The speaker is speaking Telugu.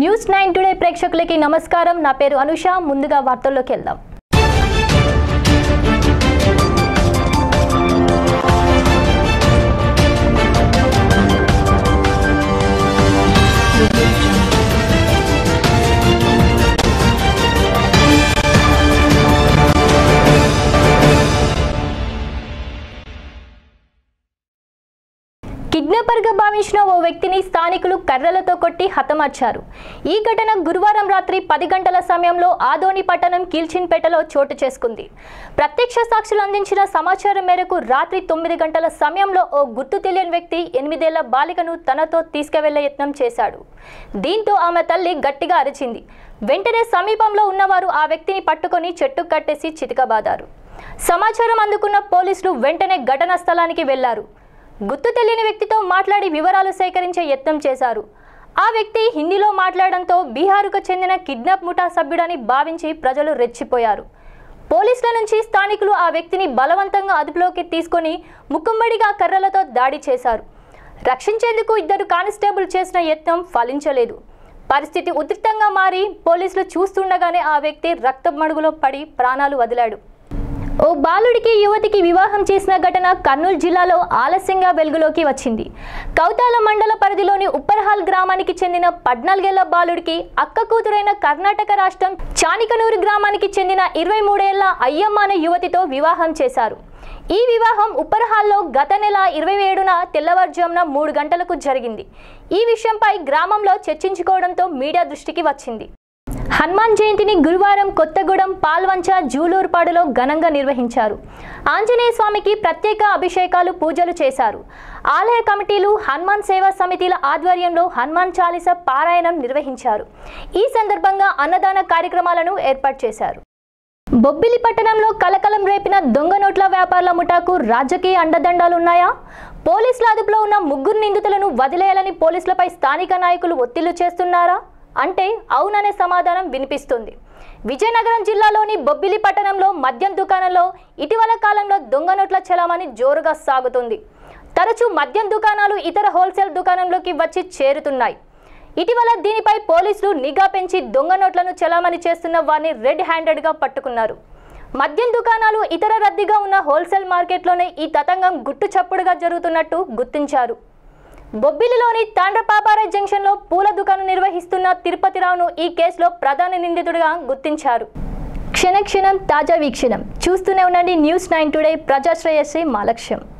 న్యూస్ 9 టుడే ప్రేక్షకులకు నమస్కారం నా పేరు అనుష ముందుగా వార్తల్లోకి వెళ్దాం కిడ్నాపర్ గా భావించిన ఓ వ్యక్తిని స్థానికులు కర్రలతో కొట్టి హతమార్చారు. ఈ ఘటన గురువారం రాత్రి 10 గంటల సమయంలో ఆదోని పట్టణం కీల్చిన్పేటలో చోటు చేసుకుంది. ప్రత్యక్ష సాక్షులు అందించిన సమాచారం మేరకు రాత్రి 9 గంటల సమయంలో ఓ గుర్తు తెలియని వ్యక్తి 8 ఏళ్ల బాలికను తనతో తీసుకెళ్లే యత్నం చేశాడు. దీంతో ఆమె తల్లి గట్టిగా అరిచింది. వెంటనే సమీపంలో ఉన్నవారు ఆ వ్యక్తిని పట్టుకొని చెట్టు కట్టేసి చితకబాదారు. సమాచారం అందుకున్న పోలీసులు వెంటనే ఘటనా స్థలానికి వెళ్లారు. గుర్తు తెలియని వ్యక్తితో మాట్లాడి వివరాలు సేకరించే యత్నం చేశారు. ఆ వ్యక్తి హిందీలో మాట్లాడడంతో బీహారుకు చెందిన కిడ్నాప్ ముఠా సభ్యుడని భావించి ప్రజలు రెచ్చిపోయారు. పోలీసుల నుంచి స్థానికులు ఆ వ్యక్తిని బలవంతంగా అదుపులోకి తీసుకొని ముక్కుమ్మడిగా కర్రలతో దాడి చేశారు. రక్షించేందుకు 2 కానిస్టేబుల్ చేసిన యత్నం ఫలించలేదు. పరిస్థితి ఉద్రిక్తంగా మారి పోలీసులు చూస్తుండగానే ఆ వ్యక్తి రక్తమడుగులో పడి ప్రాణాలు వదిలాడు. ఓ బాలుడికి యువతికి వివాహం చేసిన ఘటన కర్నూలు జిల్లాలో ఆలస్యంగా వెలుగులోకి వచ్చింది. కౌతాల మండల పరిధిలోని ఉప్పర్హాల్ గ్రామానికి చెందిన 14 ఏళ్ల బాలుడికి అక్క కూతురైన కర్ణాటక రాష్ట్రం చానికనూరు గ్రామానికి చెందిన 23 ఏళ్ల అయ్యమ్మ అనే యువతితో వివాహం చేశారు. ఈ వివాహం ఉప్పర్హాల్లో గత నెల 27న తెల్లవారుజామున 3 గంటలకు జరిగింది. ఈ విషయంపై గ్రామంలో చర్చించుకోవడంతో మీడియా దృష్టికి వచ్చింది. హనుమాన్ జయంతిని గురువారం కొత్తగూడెం పాల్వంచ జూలూరుపాడులో ఘనంగా నిర్వహించారు. ఆంజనేయ స్వామికి ప్రత్యేక అభిషేకాలు పూజలు చేశారు. ఆలయ కమిటీలు హనుమాన్ సేవా సమితిల ఆధ్వర్యంలో హనుమాన్ చాలీస పారాయణం నిర్వహించారు. ఈ సందర్భంగా అన్నదాన కార్యక్రమాలను ఏర్పాటు చేశారు. బొబ్బిలి పట్టణంలో కలకలం రేపిన దొంగ నోట్ల వ్యాపారుల ముఠాకు రాజకీయ అండదండాలున్నాయా? పోలీసుల అదుపులో ఉన్న 3 నిందితులను వదిలేయాలని పోలీసులపై స్థానిక నాయకులు ఒత్తిళ్లు చేస్తున్నారా అంటే అవుననే సమాధానం వినిపిస్తుంది. విజయనగరం జిల్లాలోని బొబ్బిలి పట్టణంలో మద్యం దుకాణంలో ఇటీవల కాలంలో దొంగ నోట్ల చలామణి జోరుగా సాగుతుంది. తరచూ మద్యం దుకాణాలు ఇతర హోల్సేల్ దుకాణంలోకి వచ్చి చేరుతున్నాయి. ఇటీవల దీనిపై పోలీసులు నిఘా పెంచి దొంగ నోట్లను చలామణి చేస్తున్న వారిని రెడ్ హ్యాండెడ్గా పట్టుకున్నారు. మద్యం దుకాణాలు ఇతర రద్దీగా ఉన్న హోల్సేల్ మార్కెట్లోనే ఈ తతంగం గుట్టు చప్పుడుగా జరుగుతున్నట్టు గుర్తించారు. బొబ్బిలిలోని తాండ్రపాపార జంక్షన్లో పూల దుకాణం నిర్వహిస్తున్న తిరుపతిరావును ఈ కేసులో ప్రధాన నిందితుడిగా గుర్తించారు. క్షణక్షణం తాజా వీక్షణం చూస్తూనే ఉండండి న్యూస్ 9 టుడే, ప్రజాశ్రేయస్సే మా లక్ష్యం.